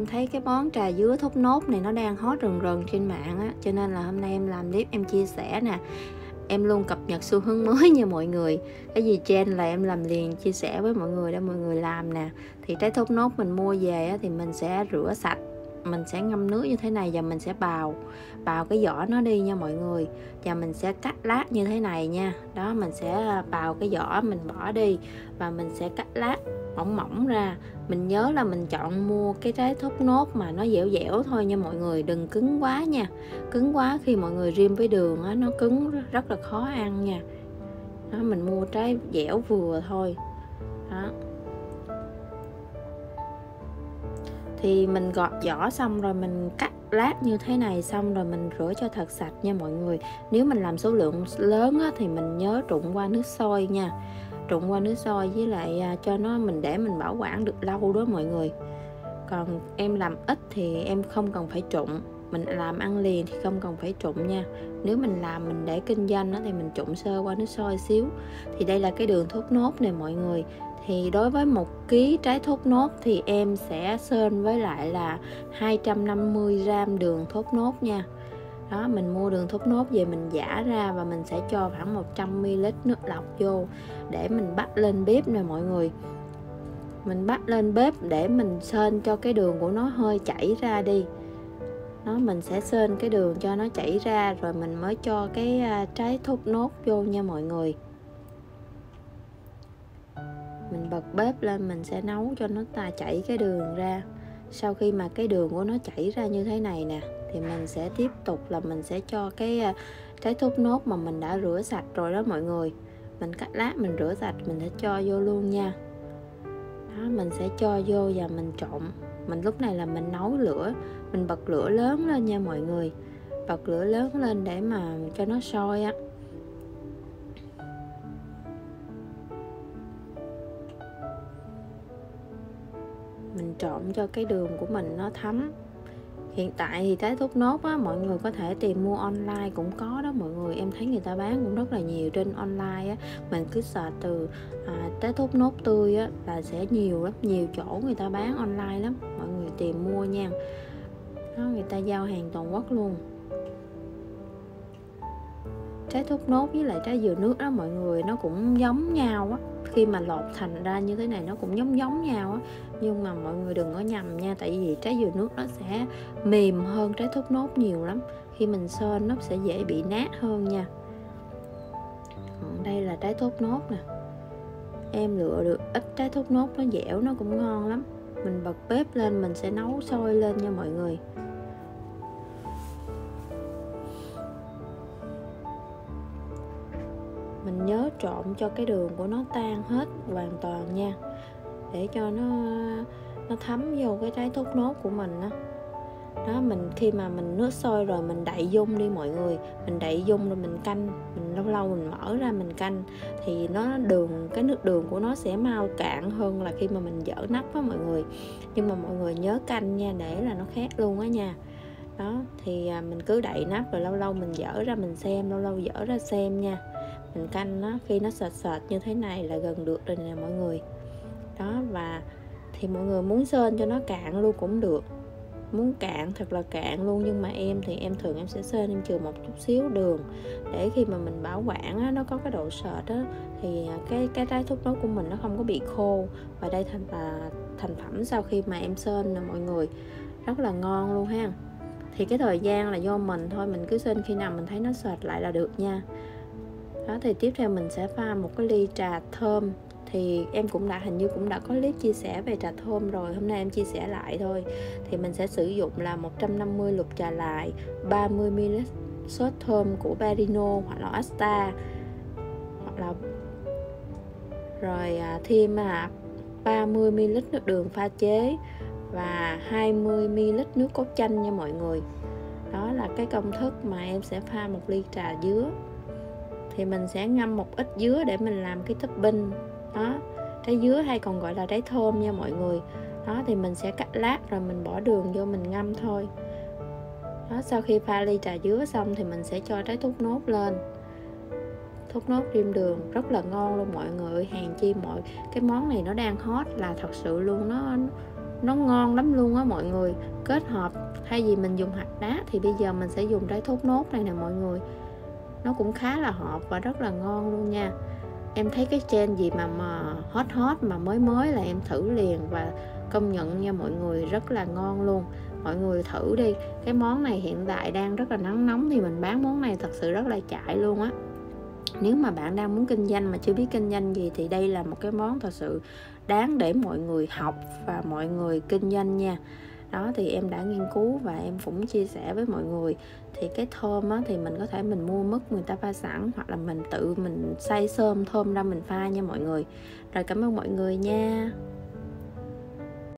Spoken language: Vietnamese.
em thấy cái món trà dứa thốt nốt này nó đang hot rần rần trên mạng á, cho nên là hôm nay em làm clip em chia sẻ nè. Em luôn cập nhật xu hướng mới nha mọi người. Cái gì trend là em làm liền chia sẻ với mọi người để mọi người làm nè. Thì trái thốt nốt mình mua về á, thì mình sẽ rửa sạch, mình sẽ ngâm nước như thế này và mình sẽ bào cái vỏ nó đi nha mọi người. Và mình sẽ cắt lát như thế này nha. Đó, mình sẽ bào cái vỏ mình bỏ đi và mình sẽ cắt lát mỏng mỏng ra. Mình nhớ là mình chọn mua cái trái thốt nốt mà nó dẻo dẻo thôi nha mọi người, đừng cứng quá nha. Cứng quá khi mọi người rim với đường á, nó cứng rất là khó ăn nha. Đó, mình mua trái dẻo vừa thôi. Đó. Thì mình gọt vỏ xong rồi mình cắt lát như thế này, xong rồi mình rửa cho thật sạch nha mọi người. Nếu mình làm số lượng lớn á, thì mình nhớ trụng qua nước sôi nha. Trụng qua nước sôi với lại cho nó mình để mình bảo quản được lâu đó mọi người. Còn em làm ít thì em không cần phải trụng. Mình làm ăn liền thì không cần phải trụng nha. Nếu mình làm mình để kinh doanh á, thì mình trụng sơ qua nước sôi xíu. Thì đây là cái đường thốt nốt này mọi người. Thì đối với 1 kg trái thốt nốt thì em sẽ sên với lại là 250 g đường thốt nốt nha. Đó, mình mua đường thốt nốt về mình giã ra và mình sẽ cho khoảng 100 ml nước lọc vô để mình bắt lên bếp nè mọi người. Mình bắt lên bếp để mình sên cho cái đường của nó hơi chảy ra đi. Đó, mình sẽ sên cái đường cho nó chảy ra rồi mình mới cho cái trái thốt nốt vô nha mọi người. Mình bật bếp lên mình sẽ nấu cho nó chảy cái đường ra. Sau khi mà cái đường của nó chảy ra như thế này nè thì mình sẽ tiếp tục là mình sẽ cho cái trái thốt nốt mà mình đã rửa sạch rồi đó mọi người. Mình cắt lát mình rửa sạch mình sẽ cho vô luôn nha. Đó, mình sẽ cho vô và mình trộn. Mình lúc này là mình nấu lửa, mình bật lửa lớn lên nha mọi người. Bật lửa lớn lên để mà cho nó sôi á. Mình trộn cho cái đường của mình nó thấm. Hiện tại thì trái thốt nốt á, mọi người có thể tìm mua online cũng có đó mọi người. Em thấy người ta bán cũng rất là nhiều trên online á. Mình cứ search từ trái thốt nốt tươi á, là sẽ nhiều lắm. Nhiều chỗ người ta bán online lắm. Mọi người tìm mua nha. Đó, người ta giao hàng toàn quốc luôn. Trái thốt nốt với lại trái dừa nước đó mọi người, nó cũng giống nhau á. Khi mà lột thành ra như thế này nó cũng giống nhau á. Nhưng mà mọi người đừng có nhầm nha. Tại vì trái dừa nước nó sẽ mềm hơn trái thốt nốt nhiều lắm. Khi mình sên nó sẽ dễ bị nát hơn nha. Đây là trái thốt nốt nè. Em lựa được ít trái thốt nốt nó dẻo nó cũng ngon lắm. Mình bật bếp lên mình sẽ nấu sôi lên nha mọi người. Mình nhớ trộn cho cái đường của nó tan hết hoàn toàn nha. Để cho nó thấm vô cái trái thốt nốt của mình đó. Đó, mình khi mà mình nước sôi rồi mình đậy dung đi mọi người. Mình đậy dung rồi mình canh, mình lâu lâu mình mở ra mình canh thì nó cái nước đường của nó sẽ mau cạn hơn là khi mà mình dở nắp á mọi người. Nhưng mà mọi người nhớ canh nha để là nó khét luôn á nha. Đó, thì mình cứ đậy nắp rồi lâu lâu mình dở ra mình xem, lâu lâu dở ra xem nha. Mình canh nó khi nó sệt sệt như thế này là gần được rồi nè mọi người. Đó, và thì mọi người muốn sên cho nó cạn luôn cũng được. Muốn cạn thật là cạn luôn, nhưng mà em thì em thường em sẽ sên em trừ một chút xíu đường để khi mà mình bảo quản á, nó có cái độ sệt á thì cái trái thốt nốt của mình nó không có bị khô. Và đây là thành phẩm sau khi mà em sên nè mọi người. Rất là ngon luôn ha. Thì cái thời gian là do mình thôi, mình cứ sên khi nào mình thấy nó sệt lại là được nha. Đó, thì tiếp theo mình sẽ pha một cái ly trà thơm. Thì em cũng đã hình như có clip chia sẻ về trà thơm rồi, hôm nay em chia sẻ lại thôi. Thì mình sẽ sử dụng là 150 lục trà lại, 30 ml sốt thơm của Barino hoặc là Asta, hoặc là rồi thêm 30 ml nước đường pha chế và 20 ml nước cốt chanh nha mọi người. Đó là cái công thức mà em sẽ pha một ly trà dứa. Thì mình sẽ ngâm một ít dứa để mình làm cái topping. Đó, trái dứa hay còn gọi là trái thơm nha mọi người. Đó, thì mình sẽ cắt lát rồi mình bỏ đường vô mình ngâm thôi. Đó, sau khi pha ly trà dứa xong thì mình sẽ cho trái thốt nốt lên. Thốt nốt rim đường rất là ngon luôn mọi người. Hèn chi mọi cái món này nó đang hot là thật sự luôn, nó nó ngon lắm luôn á mọi người. Kết hợp thay vì mình dùng hạt đá thì bây giờ mình sẽ dùng trái thốt nốt này nè mọi người. Nó cũng khá là hợp và rất là ngon luôn nha. Em thấy cái trend gì mà hot mà mới là em thử liền, và công nhận nha mọi người, rất là ngon luôn. Mọi người thử đi, cái món này hiện tại đang rất là nắng nóng thì mình bán món này thật sự rất là chạy luôn á. Nếu mà bạn đang muốn kinh doanh mà chưa biết kinh doanh gì thì đây là một cái món thật sự đáng để mọi người học và mọi người kinh doanh nha. Đó thì em đã nghiên cứu và em cũng chia sẻ với mọi người. Thì cái thơm á, thì mình có thể mình mua mứt người ta pha sẵn, hoặc là mình tự mình xay sơm thơm ra mình pha nha mọi người. Rồi, cảm ơn mọi người nha.